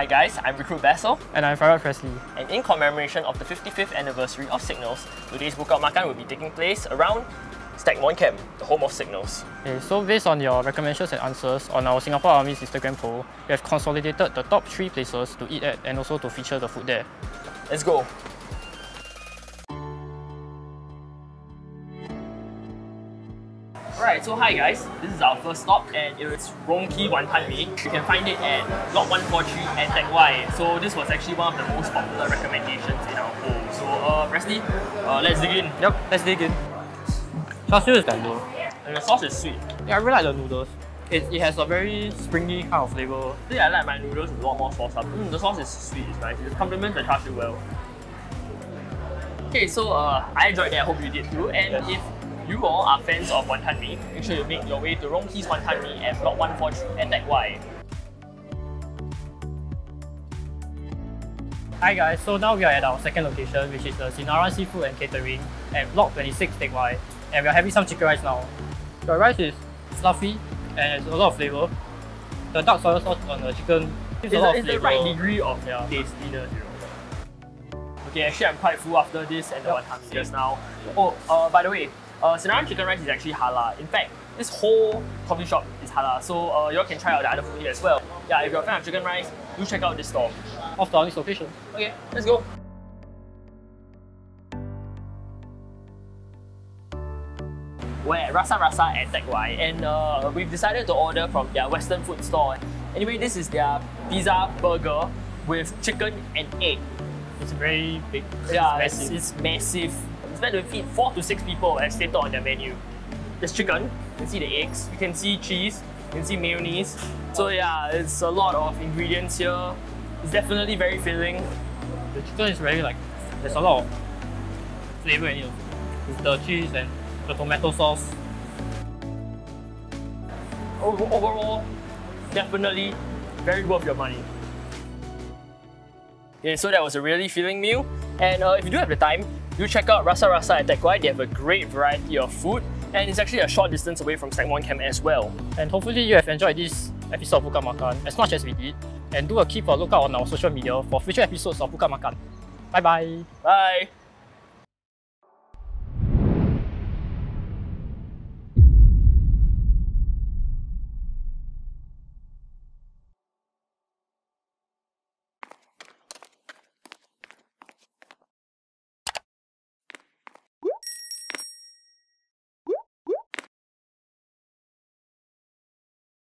Hi guys, I'm Recruit Basil. And I'm Sinara Presley. And in commemoration of the 55th anniversary of Signals, today's Bookout Makan will be taking place around Stagmont Camp, the home of Signals. Okay, so based on your recommendations and answers on our Singapore Army's Instagram poll, we have consolidated the top 3 places to eat at and also to feature the food there. Let's go! Alright, so hi guys, this is our first stop and it's Rong Ji Wanton Mee. You can find it at Lot 143 at Teck Whye. So this was actually one of the most popular recommendations in our poll. So Presley, let's dig in. Yep, let's dig in. Char siu is tender. And the sauce is sweet. Yeah, I really like the noodles. It has a very springy kind of flavour. Yeah, I like my noodles with a lot more sauce. The sauce is sweet, it's nice. It complements the char siu well. Okay, so I enjoyed that, I hope you did too. And if you all are fans of Wanton Mee, make sure you make your way to Rong Ji's Wanton Mee at Block 143 at Teck Whye. Hi guys, so now we are at our second location, which is the Sinara Seafood and Catering at Block 26 Teck Whye, and we are having some chicken rice now. The rice is fluffy and has a lot of flavour. The dark soy sauce on the chicken gives a lot of flavour. It's the right degree of tastiness. Okay, actually I'm quite full after this and the Wanton Mee just now. Oh, by the way, Sinara chicken rice is actually halal. In fact, this whole coffee shop is halal, so you all can try out the other food here as well. Yeah, if you're a fan of chicken rice, do check out this store. Off to our next location. Okay, let's go. We're at Rasa Rasa at Teck Whye, and we've decided to order from their Western food store. Anyway, this is their pizza burger with chicken and egg. It's very big. Yeah, it's massive. It's meant to feed 4 to 6 people as stated on their menu. There's chicken, you can see the eggs, you can see cheese, you can see mayonnaise. So yeah, it's a lot of ingredients here. It's definitely very filling. The chicken is very there's a lot of flavour in it. With the cheese and the tomato sauce. Overall, definitely very worth your money. Yeah, so that was a really filling meal. And if you do have the time, do check out Rasa Rasa at Teck Whye. They have a great variety of food, and it's actually a short distance away from Stagmont Camp as well. And hopefully you have enjoyed this episode of Bookout Makan as much as we did, and do keep a lookout on our social media for future episodes of Bookout Makan. Bye bye! Bye!